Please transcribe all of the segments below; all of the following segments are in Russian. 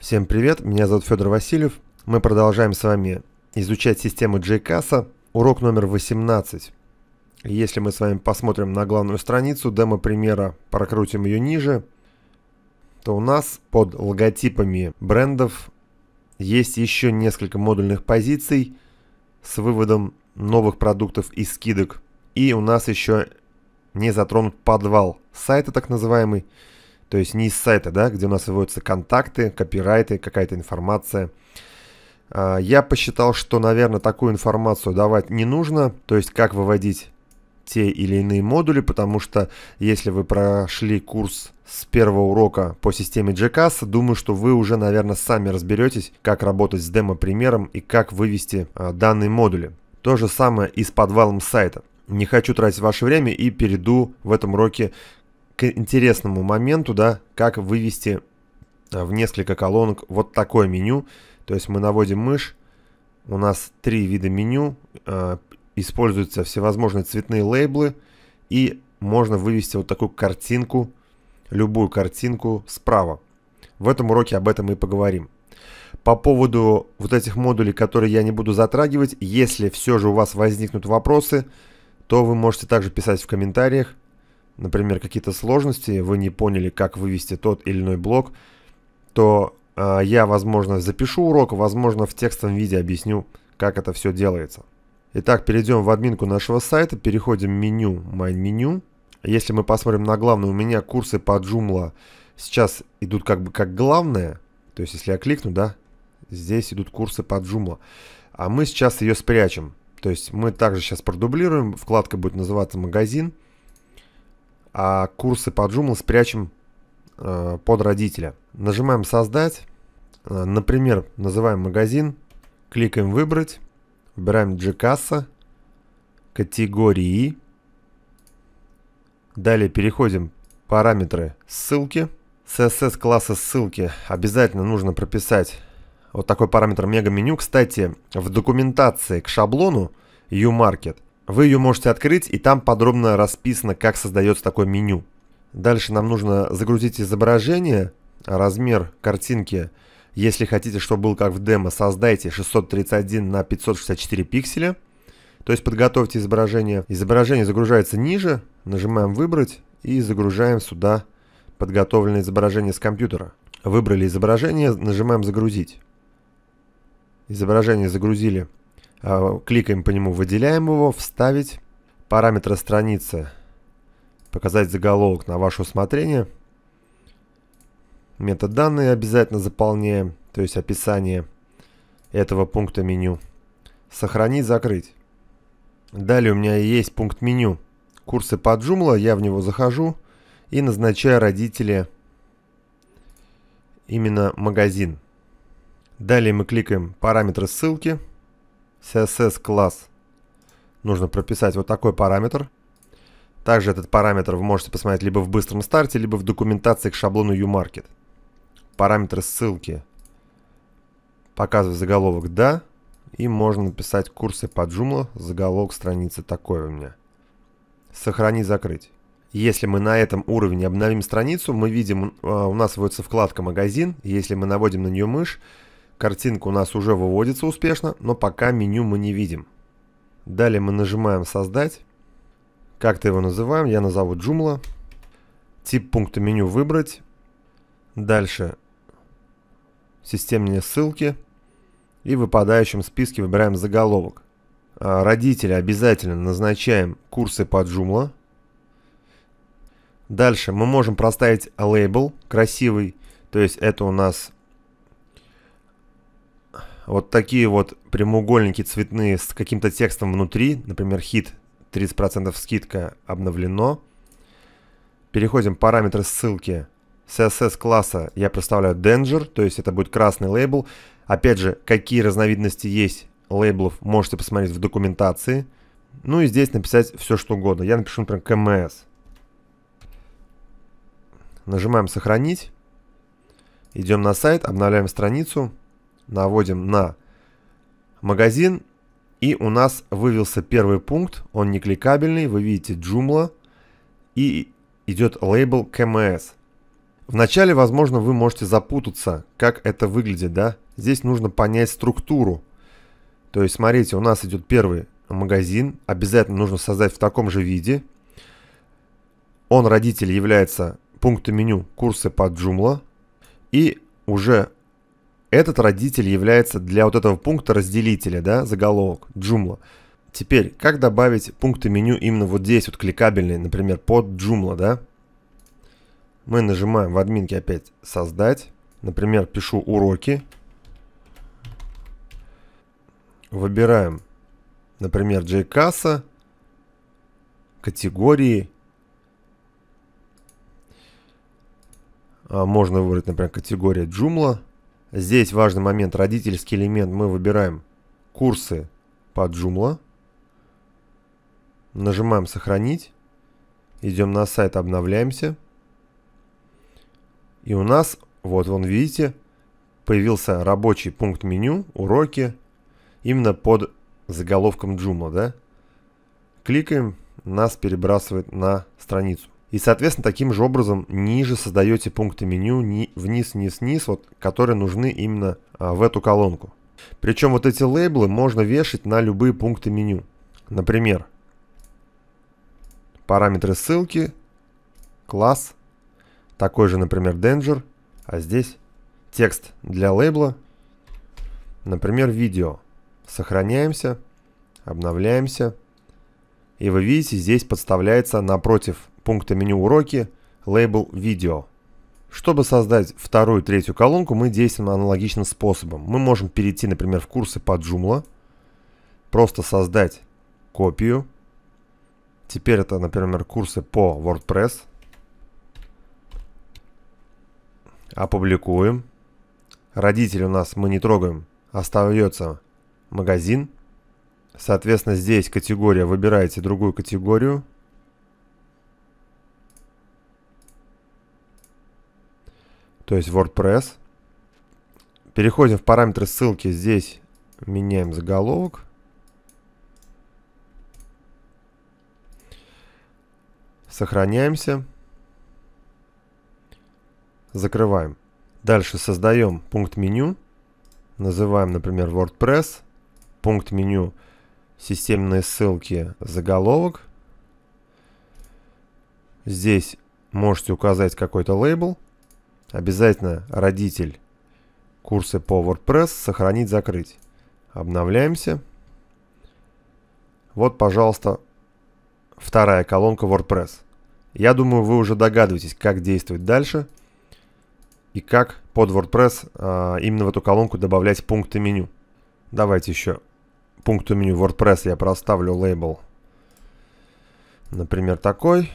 Всем привет, меня зовут Федор Васильев. Мы продолжаем с вами изучать систему Jkassa, урок номер 18. Если мы с вами посмотрим на главную страницу демо-примера, прокрутим ее ниже, то у нас под логотипами брендов есть еще несколько модульных позиций с выводом новых продуктов и скидок. И у нас еще не затронут подвал сайта так называемый. То есть не из сайта, да, где у нас выводятся контакты, копирайты, какая-то информация. Я посчитал, что, наверное, такую информацию давать не нужно. То есть как выводить те или иные модули, потому что если вы прошли курс с первого урока по системе Jkassa, думаю, что вы уже, наверное, сами разберетесь, как работать с демо-примером и как вывести данные модули. То же самое и с подвалом сайта. Не хочу тратить ваше время и перейду в этом уроке к интересному моменту, да, как вывести в несколько колонок вот такое меню. То есть мы наводим мышь, у нас три вида меню, используются всевозможные цветные лейблы, и можно вывести вот такую картинку, любую картинку справа. В этом уроке об этом и поговорим. По поводу вот этих модулей, которые я не буду затрагивать, если все же у вас возникнут вопросы, то вы можете также писать в комментариях. Например, какие-то сложности, вы не поняли, как вывести тот или иной блок, то я, возможно, запишу урок, возможно, в текстовом виде объясню, как это все делается. Итак, перейдем в админку нашего сайта, переходим в меню «Main Menu». Если мы посмотрим на главное, у меня курсы по Joomla сейчас идут как бы как главное. То есть, если я кликну, да, здесь идут курсы по Joomla. А мы сейчас ее спрячем. То есть, мы также сейчас продублируем, вкладка будет называться «Магазин». А курсы по Joomla спрячем под родителя. Нажимаем «Создать». Например, называем магазин. Кликаем «Выбрать». Выбираем Jkassa. Категории. Далее переходим в параметры ссылки. CSS класса ссылки. Обязательно нужно прописать вот такой параметр мега-меню. Кстати, в документации к шаблону YouMarket вы ее можете открыть, и там подробно расписано, как создается такое меню. Дальше нам нужно загрузить изображение, размер картинки. Если хотите, чтобы был как в демо, создайте 631 на 564 пикселя. То есть подготовьте изображение. Изображение загружается ниже, нажимаем «Выбрать» и загружаем сюда подготовленное изображение с компьютера. Выбрали изображение, нажимаем «Загрузить». Изображение загрузили. Кликаем по нему, выделяем его, вставить. Параметры страницы. Показать заголовок на ваше усмотрение. Метаданные обязательно заполняем, то есть описание этого пункта меню. Сохранить, закрыть. Далее у меня есть пункт меню. Курсы по Joomla, я в него захожу и назначаю родители именно магазин. Далее мы кликаем параметры ссылки. CSS класс. Нужно прописать вот такой параметр. Также этот параметр вы можете посмотреть либо в быстром старте, либо в документации к шаблону YouMarket. Параметры ссылки. Показываю заголовок «Да». И можно написать курсы по Joomla. Заголовок страницы такой у меня. Сохранить, закрыть. Если мы на этом уровне обновим страницу, мы видим, у нас выводится вкладка «Магазин». Если мы наводим на нее мышь, картинка у нас уже выводится успешно, но пока меню мы не видим. Далее мы нажимаем «Создать». Как-то его называем, я назову Joomla. Тип пункта меню «Выбрать». Дальше системные ссылки. И в выпадающем списке выбираем заголовок. Родители обязательно назначаем курсы по Joomla. Дальше мы можем проставить лейбл красивый, то есть это у нас вот такие вот прямоугольники цветные с каким-то текстом внутри. Например, хит 30% скидка обновлено. Переходим в параметры ссылки. CSS класса я проставляю Danger, то есть это будет красный лейбл. Опять же, какие разновидности есть лейблов, можете посмотреть в документации. Ну и здесь написать все, что угодно. Я напишу, например, КМС. Нажимаем «Сохранить». Идем на сайт, обновляем страницу. Наводим на магазин, и у нас вывелся первый пункт, он не кликабельный, вы видите Joomla, и идет лейбл КМС. Вначале, возможно, вы можете запутаться, как это выглядит, да? Здесь нужно понять структуру. То есть, смотрите, у нас идет первый магазин. Обязательно нужно создать в таком же виде. Он, родитель, является пунктом меню курсы по Joomla. И уже этот родитель является для вот этого пункта разделителя, да, заголовок Joomla. Теперь, как добавить пункты меню именно вот здесь, вот кликабельные, например, под Joomla, да? Мы нажимаем в админке опять «Создать». Например, пишу «Уроки». Выбираем, например, Jkassa, категории. Можно выбрать, например, категория Joomla. Здесь важный момент, родительский элемент. Мы выбираем курсы по Joomla. Нажимаем «Сохранить». Идем на сайт, обновляемся. И у нас, вот вон видите, появился рабочий пункт меню «Уроки». Именно под заголовком Joomla, да? Кликаем, нас перебрасывает на страницу. И, соответственно, таким же образом ниже создаете пункты меню, вниз, вниз, вниз, вот, которые нужны именно в эту колонку. Причем вот эти лейблы можно вешать на любые пункты меню. Например, параметры ссылки, класс, такой же, например, Danger, а здесь текст для лейбла, например, видео. Сохраняемся, обновляемся. И вы видите, здесь подставляется напротив пункта меню «Уроки» лейбл «Видео». Чтобы создать вторую и третью колонку, мы действуем аналогичным способом. Мы можем перейти, например, в курсы по Joomla, просто создать копию. Теперь это, например, курсы по WordPress. Опубликуем. Родители у нас мы не трогаем, остается магазин. Соответственно, здесь категория, выбираете другую категорию. То есть WordPress. Переходим в параметры ссылки. Здесь меняем заголовок. Сохраняемся. Закрываем. Дальше создаем пункт меню. Называем, например, WordPress. Пункт меню системные ссылки, заголовок. Здесь можете указать какой-то лейбл. Обязательно родитель курсы по WordPress, сохранить, закрыть. Обновляемся. Вот, пожалуйста, вторая колонка WordPress. Я думаю, вы уже догадываетесь, как действовать дальше и как под WordPress именно в эту колонку добавлять пункты меню. Давайте еще пункту меню WordPress я проставлю лейбл, например, такой.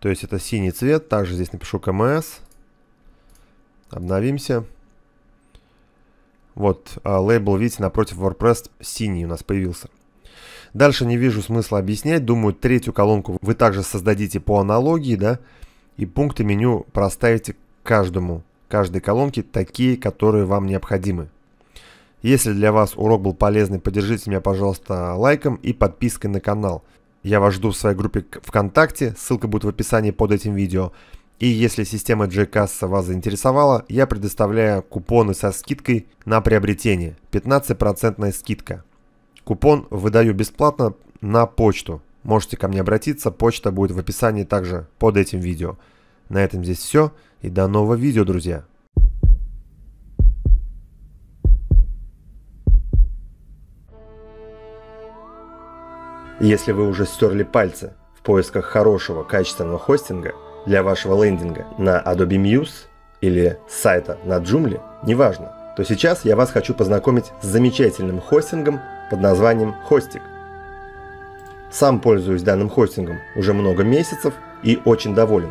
То есть это синий цвет. Также здесь напишу КМС. Обновимся. Вот, лейбл, видите, напротив WordPress синий у нас появился. Дальше не вижу смысла объяснять. Думаю, третью колонку вы также создадите по аналогии, да, и пункты меню проставите каждой колонке такие, которые вам необходимы. Если для вас урок был полезный, поддержите меня, пожалуйста, лайком и подпиской на канал. Я вас жду в своей группе ВКонтакте, ссылка будет в описании под этим видео. И если система Jkassa вас заинтересовала, я предоставляю купоны со скидкой на приобретение. 15% скидка. Купон выдаю бесплатно на почту. Можете ко мне обратиться, почта будет в описании также под этим видео. На этом здесь все и до нового видео, друзья. Если вы уже стерли пальцы в поисках хорошего качественного хостинга для вашего лендинга на Adobe Muse или сайта на Joomla, неважно, то сейчас я вас хочу познакомить с замечательным хостингом под названием Хостик. Сам пользуюсь данным хостингом уже много месяцев и очень доволен.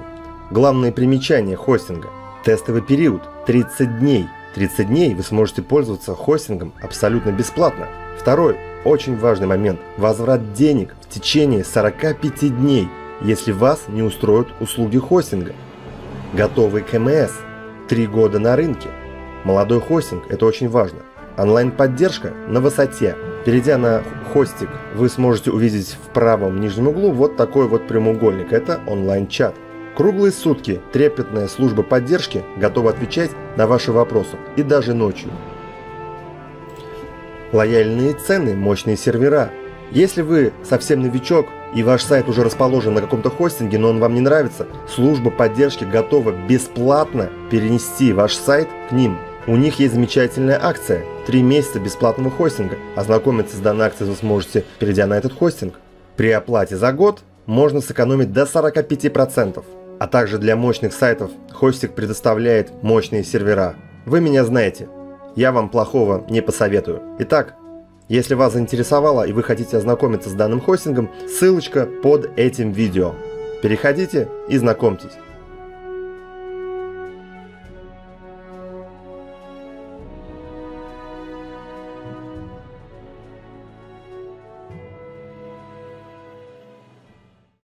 Главное примечание хостинга – тестовый период 30 дней. 30 дней вы сможете пользоваться хостингом абсолютно бесплатно. Второй очень важный момент – возврат денег в течение 45 дней, если вас не устроят услуги хостинга. Готовый КМС – 3 года на рынке. Молодой хостинг – это очень важно. Онлайн-поддержка на высоте. Перейдя на Хостик, вы сможете увидеть в правом нижнем углу вот такой вот прямоугольник – это онлайн-чат. Круглые сутки трепетная служба поддержки готова отвечать на ваши вопросы и даже ночью. Лояльные цены, мощные сервера. Если вы совсем новичок и ваш сайт уже расположен на каком-то хостинге, но он вам не нравится, служба поддержки готова бесплатно перенести ваш сайт к ним. У них есть замечательная акция – 3 месяца бесплатного хостинга. Ознакомиться с данной акцией вы сможете, перейдя на этот хостинг. При оплате за год можно сэкономить до 45%. А также для мощных сайтов Хостик предоставляет мощные сервера. Вы меня знаете, я вам плохого не посоветую. Итак, если вас заинтересовало и вы хотите ознакомиться с данным хостингом, ссылочка под этим видео. Переходите и знакомьтесь.